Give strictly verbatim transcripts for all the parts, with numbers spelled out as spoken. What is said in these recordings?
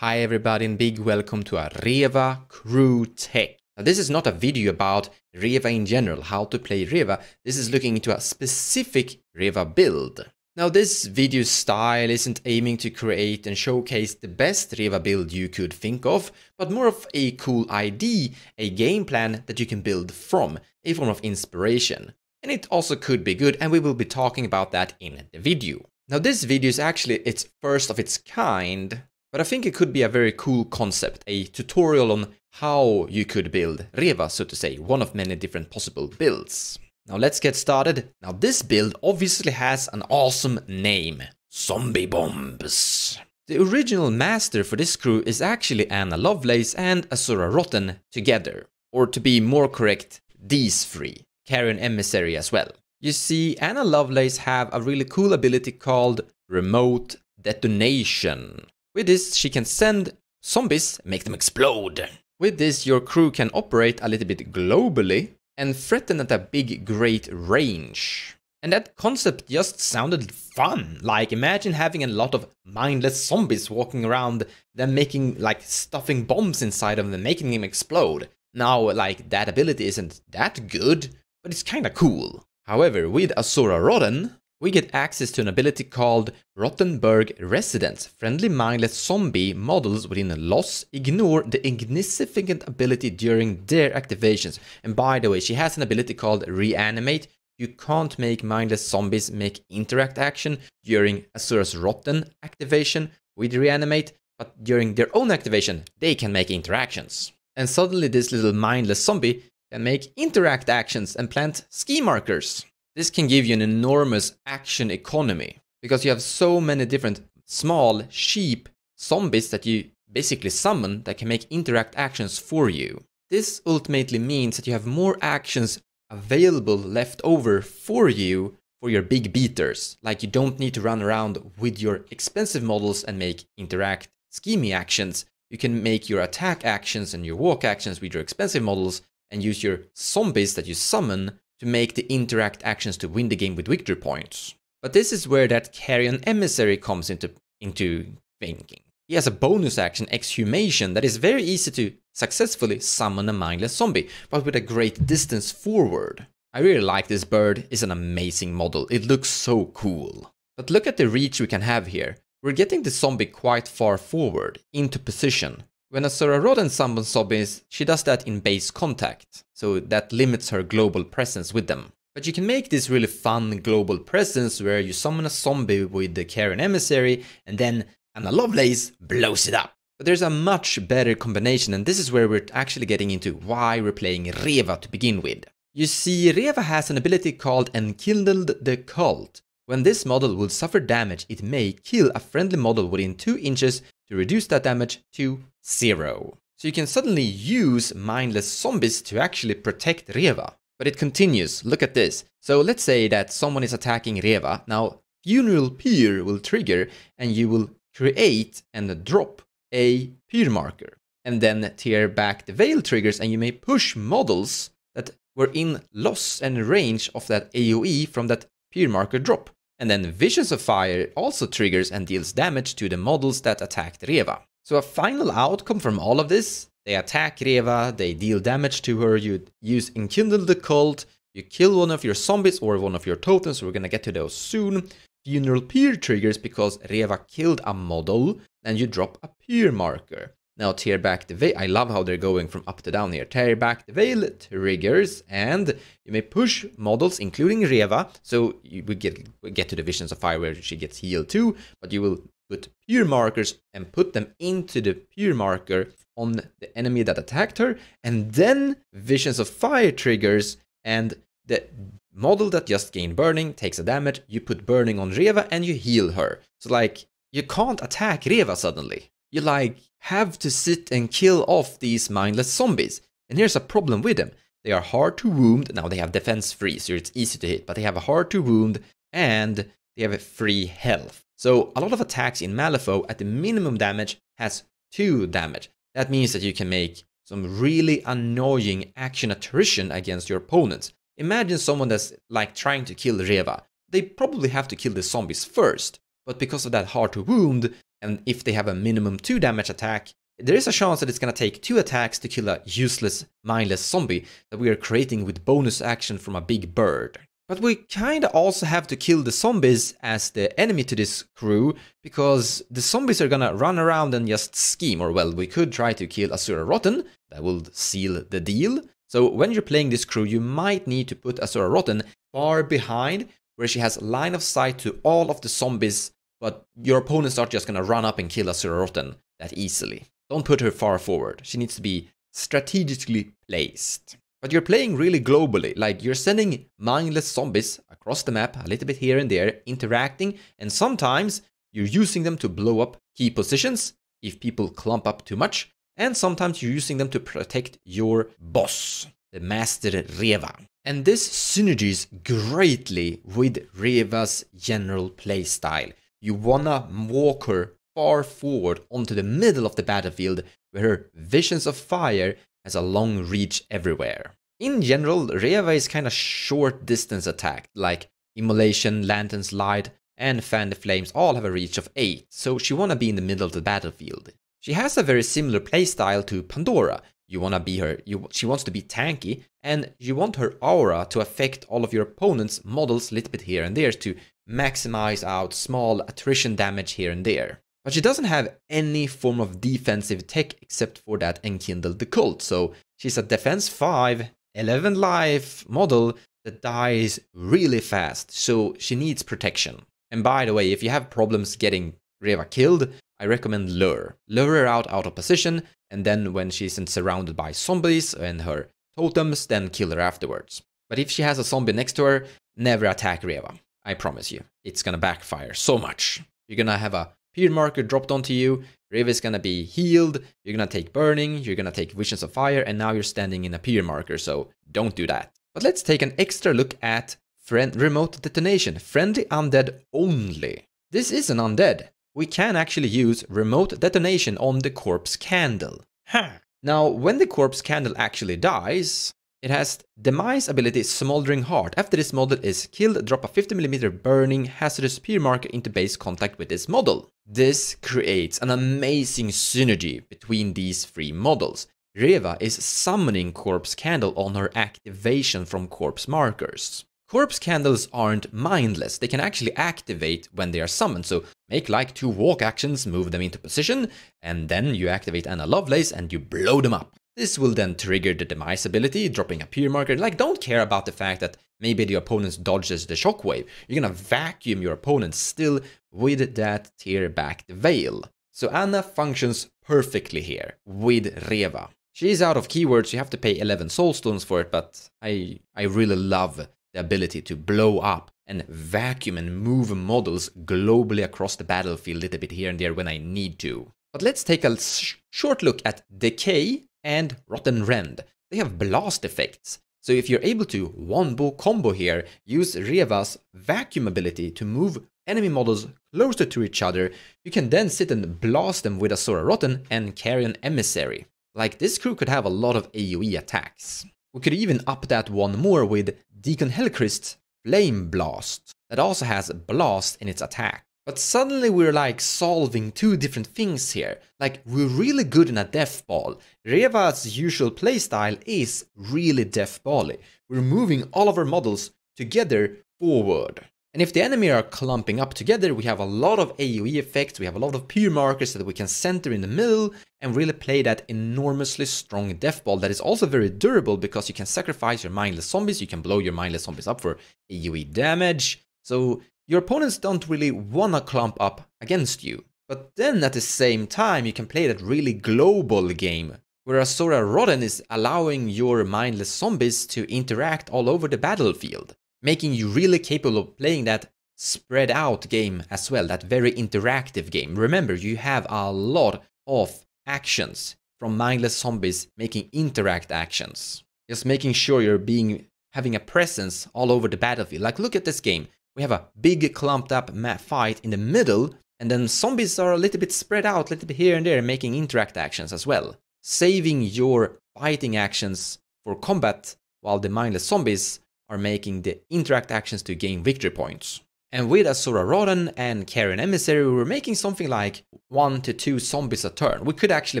Hi everybody and big welcome to a Reva Crew Tech. Now this is not a video about Reva in general, how to play Reva. This is looking into a specific Reva build. Now this video style isn't aiming to create and showcase the best Reva build you could think of, but more of a cool idea, a game plan that you can build from, a form of inspiration. And it also could be good, and we will be talking about that in the video. Now this video is actually its first of its kind. But I think it could be a very cool concept, a tutorial on how you could build Reva, so to say, one of many different possible builds. Now let's get started. Now this build obviously has an awesome name, Zombie Bombs. The original master for this crew is actually Anna Lovelace and Asura Roten together, or to be more correct, these three, Carrion Emissary as well. You see, Anna Lovelace have a really cool ability called Remote Detonation. With this, she can send zombies, make them explode. With this, your crew can operate a little bit globally and threaten at a big, great range. And that concept just sounded fun. Like, imagine having a lot of mindless zombies walking around, them making, like, stuffing bombs inside of them, making them explode. Now, like, that ability isn't that good, but it's kinda cool. However, with Asura Roten, we get access to an ability called Rottenberg Residence. Friendly mindless zombie models within loss ignore the insignificant ability during their activations. And by the way, she has an ability called Reanimate. You can't make mindless zombies make interact action during Asura's Roten activation with Reanimate, but during their own activation, they can make interactions. And suddenly this little mindless zombie can make interact actions and plant ski markers. This can give you an enormous action economy, because you have so many different small, cheap zombies that you basically summon that can make interact actions for you. This ultimately means that you have more actions available left over for you for your big beaters. Like, you don't need to run around with your expensive models and make interact schemey actions. You can make your attack actions and your walk actions with your expensive models and use your zombies that you summon to make the interact actions to win the game with victory points. But this is where that Carrion Emissary comes into, into thinking. He has a bonus action, Exhumation, that is very easy to successfully summon a mindless zombie, but with a great distance forward. I really like this bird, it's an amazing model, it looks so cool. But look at the reach we can have here. We're getting the zombie quite far forward, into position. When Asura Roten summons zombies, she does that in base contact, so that limits her global presence with them. But you can make this really fun global presence where you summon a zombie with the Carrion Emissary and then Anna Lovelace blows it up. But there's a much better combination, and this is where we're actually getting into why we're playing Reva to begin with. You see, Reva has an ability called Enkindled the Cult. When this model will suffer damage, it may kill a friendly model within two inches to reduce that damage to zero. So you can suddenly use mindless zombies to actually protect Reva. But it continues, look at this. So let's say that someone is attacking Reva. Now Funereal Pier will trigger and you will create and drop a pier marker. And then Tear Back the Veil triggers and you may push models that were in loss and range of that A O E from that pier marker drop. And then Visions of Fire also triggers and deals damage to the models that attacked Reva. So a final outcome from all of this, they attack Reva, they deal damage to her, you use Enkindle the Cult, you kill one of your zombies or one of your totems, we're gonna get to those soon. Funeral Pier triggers because Reva killed a model, and you drop a pier marker. Now Tear Back the Veil, I love how they're going from up to down here. Tear Back the Veil triggers and you may push models including Reva. So you will get, we get to the Visions of Fire where she gets healed too. But you will put pier markers and put them into the pier marker on the enemy that attacked her. And then Visions of Fire triggers and the model that just gained burning takes a damage. You put burning on Reva and you heal her. So like, you can't attack Reva suddenly. You like have to sit and kill off these mindless zombies. And here's a problem with them. They are hard to wound. Now they have defense free, so it's easy to hit, but they have a hard to wound and they have a free health. So a lot of attacks in Malifaux at the minimum damage has two damage. That means that you can make some really annoying action attrition against your opponents. Imagine someone that's like trying to kill Reva. They probably have to kill the zombies first, but because of that hard to wound, and if they have a minimum two damage attack, there is a chance that it's going to take two attacks to kill a useless, mindless zombie that we are creating with bonus action from a big bird. But we kinda also have to kill the zombies as the enemy to this crew, because the zombies are gonna run around and just scheme, or well, we could try to kill Asura Roten, that will seal the deal. So when you're playing this crew, you might need to put Asura Roten far behind, where she has line of sight to all of the zombies, but your opponents are just gonna run up and kill Asura Roten that easily. Don't put her far forward. She needs to be strategically placed. But you're playing really globally, like you're sending mindless zombies across the map, a little bit here and there, interacting, and sometimes you're using them to blow up key positions if people clump up too much, and sometimes you're using them to protect your boss, the Master Reva. And this synergies greatly with Reva's general playstyle. You wanna walk her far forward onto the middle of the battlefield, where her Visions of Fire has a long reach everywhere. In general, Reva is kind of short distance attack, like Immolation, Lanterns Light, and Fan the Flames all have a reach of eight, so she wanna be in the middle of the battlefield. She has a very similar playstyle to Pandora. You wanna be her, you, she wants to be tanky, and you want her aura to affect all of your opponent's models a little bit here and there to maximize out small attrition damage here and there. But she doesn't have any form of defensive tech except for that Enkindled the Cult, so she's a defense five, eleven life model that dies really fast, so she needs protection. And by the way, if you have problems getting Reva killed, I recommend Lure. Lure her out out of position, and then when she isn't surrounded by zombies and her totems, then kill her afterwards. But if she has a zombie next to her, never attack Reva. I promise you, it's gonna backfire so much. You're gonna have a Pier marker dropped onto you, Reva is gonna be healed, you're gonna take burning, you're gonna take Visions of Fire, and now you're standing in a pier marker, so don't do that. But let's take an extra look at friend Remote Detonation, friendly undead only. This is an undead. We can actually use Remote Detonation on the Corpse Candle. Huh. Now, when the Corpse Candle actually dies, it has Demise ability Smoldering Heart. After this model is killed, drop a fifty millimeter burning hazardous spear marker into base contact with this model. This creates an amazing synergy between these three models. Reva is summoning Corpse Candle on her activation from corpse markers. Corpse Candles aren't mindless, they can actually activate when they are summoned, so make like two walk actions, move them into position, and then you activate Anna Lovelace and you blow them up. This will then trigger the Demise ability, dropping a pier marker. Like, don't care about the fact that maybe the opponent dodges the shockwave. You're gonna vacuum your opponent still with that Tear Back the Veil. So Anna functions perfectly here with Reva. She's out of keywords, you have to pay eleven Soulstones for it, but I, I really love the ability to blow up and vacuum and move models globally across the battlefield a little bit here and there when I need to. But let's take a sh short look at Decay and Rotten Rend. They have blast effects, so if you're able to one-bo combo here, use Reva's vacuum ability to move enemy models closer to each other, you can then sit and blast them with Asura Roten and Carrion Emissary. Like, this crew could have a lot of A O E attacks. We could even up that one more with Deacon Hellcryst Flame Blast, that also has blast in its attack. But suddenly we're like solving two different things here. Like, we're really good in a death ball. Reva's usual playstyle is really death bally. We're moving all of our models together forward. And if the enemy are clumping up together, we have a lot of A O E effects, we have a lot of pier markers that we can center in the middle and really play that enormously strong death ball that is also very durable because you can sacrifice your mindless zombies, you can blow your mindless zombies up for A O E damage. So your opponents don't really wanna clump up against you. But then at the same time, you can play that really global game, where Asura Roten is allowing your mindless zombies to interact all over the battlefield, making you really capable of playing that spread out game as well, that very interactive game. Remember, you have a lot of actions from mindless zombies making interact actions. Just making sure you're being having a presence all over the battlefield. Like, look at this game. We have a big clumped up fight in the middle, and then zombies are a little bit spread out, a little bit here and there, making interact actions as well. Saving your fighting actions for combat, while the mindless zombies are making the interact actions to gain victory points. And with Asura Roten and Carrion Emissary, we were making something like one to two zombies a turn. We could actually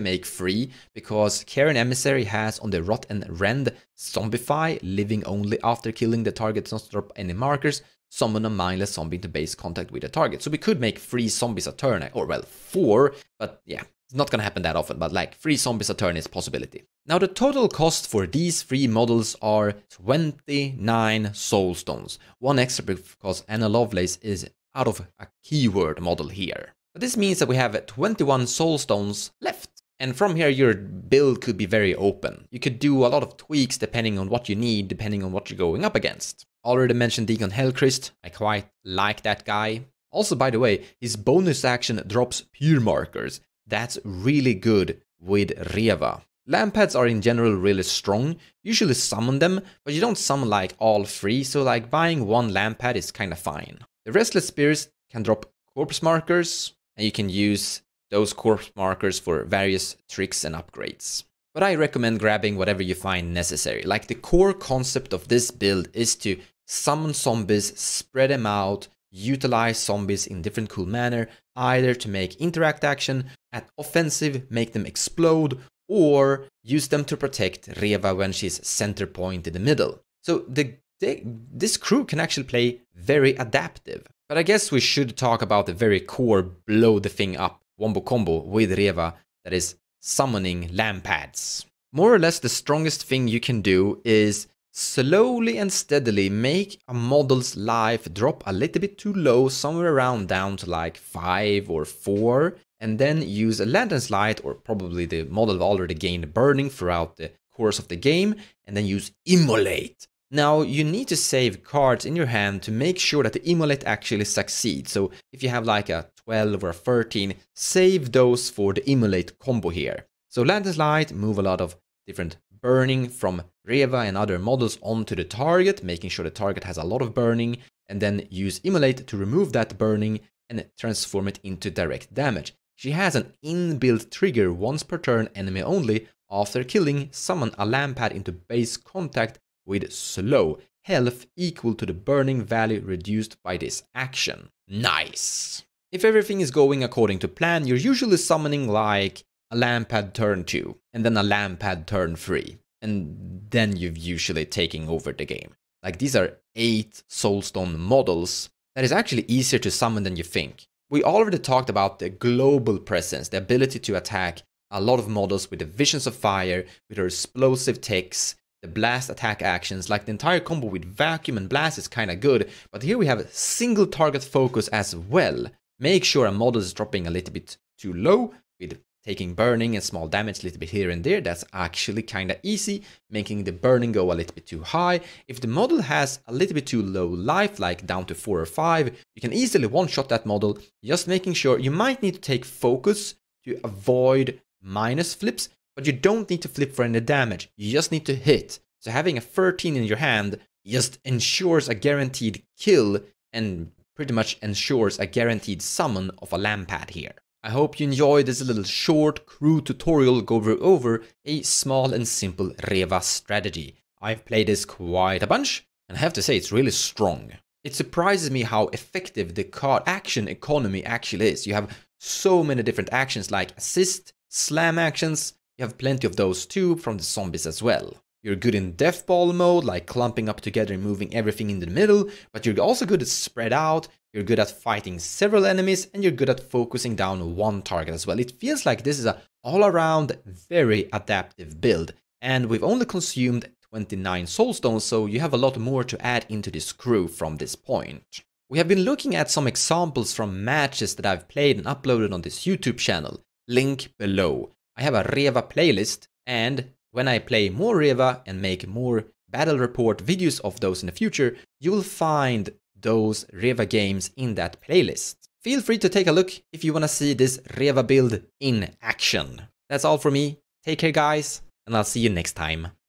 make three, because Carrion Emissary has on the Rotten Rend Zombify, living only after killing the target does not drop any markers, summon a mindless zombie to base contact with the target. So we could make three zombies a turn, or well, four, but yeah, it's not gonna happen that often, but like three zombies a turn is a possibility. Now the total cost for these three models are twenty-nine Soulstones, one extra because Anna Lovelace is out of a keyword model here. But this means that we have twenty-one Soulstones left. And from here your build could be very open. You could do a lot of tweaks depending on what you need, depending on what you're going up against. Already mentioned Deacon Hellcryst, I quite like that guy. Also, by the way, his bonus action drops pure markers. That's really good with Reva. Lampads are in general really strong. Usually summon them, but you don't summon like all three, so like buying one Lampad is kinda fine. The Restless Spears can drop corpse markers, and you can use those corpse markers for various tricks and upgrades. But I recommend grabbing whatever you find necessary. Like the core concept of this build is to summon zombies, spread them out, utilize zombies in different cool manner, either to make interact action, at offensive, make them explode, or use them to protect Reva when she's center point in the middle. So the, they, this crew can actually play very adaptive. But I guess we should talk about the very core blow the thing up wombo combo with Reva, that is summoning Lampads. More or less the strongest thing you can do is slowly and steadily make a model's life drop a little bit too low, somewhere around down to like five or four, and then use a Lanterns Light, or probably the model already gained burning throughout the course of the game, and then use Immolate. Now you need to save cards in your hand to make sure that the Immolate actually succeeds, so if you have like a twelve or a thirteen, save those for the Immolate combo here. So Lanterns Light, move a lot of different burning from Reva and other models onto the target, making sure the target has a lot of burning, and then use Immolate to remove that burning and transform it into direct damage. She has an inbuilt trigger once per turn, enemy only. After killing, summon a Lampad into base contact with slow, health equal to the burning value reduced by this action. Nice! If everything is going according to plan, you're usually summoning like a Lampad turn two, and then a Lampad turn three, and then you're usually taking over the game. Like these are eight Soulstone models that is actually easier to summon than you think. We already talked about the global presence, the ability to attack a lot of models with the Visions of Fire, with her explosive ticks, the blast attack actions, like the entire combo with vacuum and blast is kinda good, but here we have a single target focus as well. Make sure a model is dropping a little bit too low, with taking burning and small damage a little bit here and there. That's actually kinda easy, making the burning go a little bit too high. If the model has a little bit too low life, like down to four or five, you can easily one-shot that model, just making sure you might need to take focus to avoid minus flips, but you don't need to flip for any damage, you just need to hit. So having a thirteen in your hand just ensures a guaranteed kill and pretty much ensures a guaranteed summon of a Lampad here. I hope you enjoyed this little short crew tutorial going over a small and simple Reva strategy. I've played this quite a bunch, and I have to say it's really strong. It surprises me how effective the card action economy actually is. You have so many different actions like assist, slam actions, you have plenty of those too from the zombies as well. You're good in death ball mode, like clumping up together and moving everything in the middle, but you're also good at spread out, you're good at fighting several enemies, and you're good at focusing down one target as well. It feels like this is a all-around very adaptive build, and we've only consumed twenty-nine Soulstones, so you have a lot more to add into this crew from this point. We have been looking at some examples from matches that I've played and uploaded on this YouTube channel, link below. I have a Reva playlist, and when I play more Reva and make more battle report videos of those in the future, you will find those Reva games in that playlist. Feel free to take a look if you want to see this Reva build in action. That's all for me. Take care guys, and I'll see you next time.